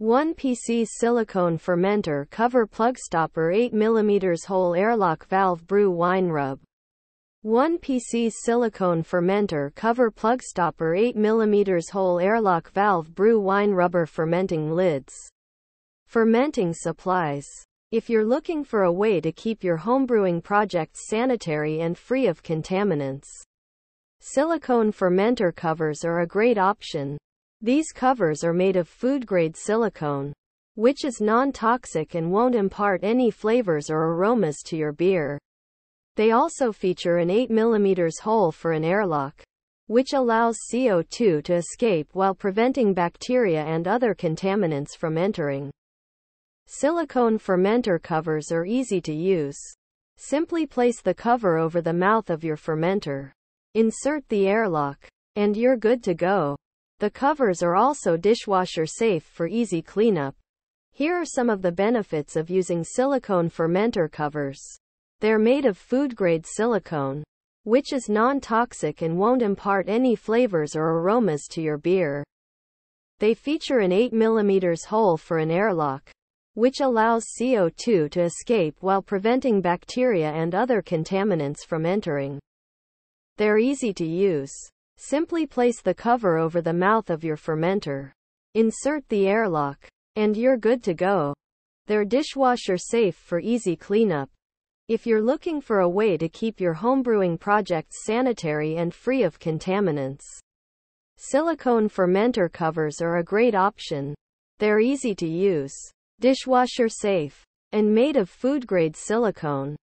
1PC silicone fermenter cover plug stopper 8mm hole airlock valve brew wine rub. 1PC silicone fermenter cover plug stopper 8mm hole airlock valve brew wine rubber fermenting lids. Fermenting supplies. If you're looking for a way to keep your homebrewing projects sanitary and free of contaminants, silicone fermenter covers are a great option. These covers are made of food-grade silicone, which is non-toxic and won't impart any flavors or aromas to your beer. They also feature an 8mm hole for an airlock, which allows CO2 to escape while preventing bacteria and other contaminants from entering. Silicone fermenter covers are easy to use. Simply place the cover over the mouth of your fermenter, insert the airlock, and you're good to go. The covers are also dishwasher safe for easy cleanup. Here are some of the benefits of using silicone fermenter covers. They're made of food-grade silicone, which is non-toxic and won't impart any flavors or aromas to your beer. They feature an 8mm hole for an airlock, which allows CO2 to escape while preventing bacteria and other contaminants from entering. They're easy to use. Simply place the cover over the mouth of your fermenter, insert the airlock, and you're good to go. They're dishwasher safe for easy cleanup. If you're looking for a way to keep your homebrewing projects sanitary and free of contaminants, silicone fermenter covers are a great option. They're easy to use, dishwasher safe, and made of food-grade silicone,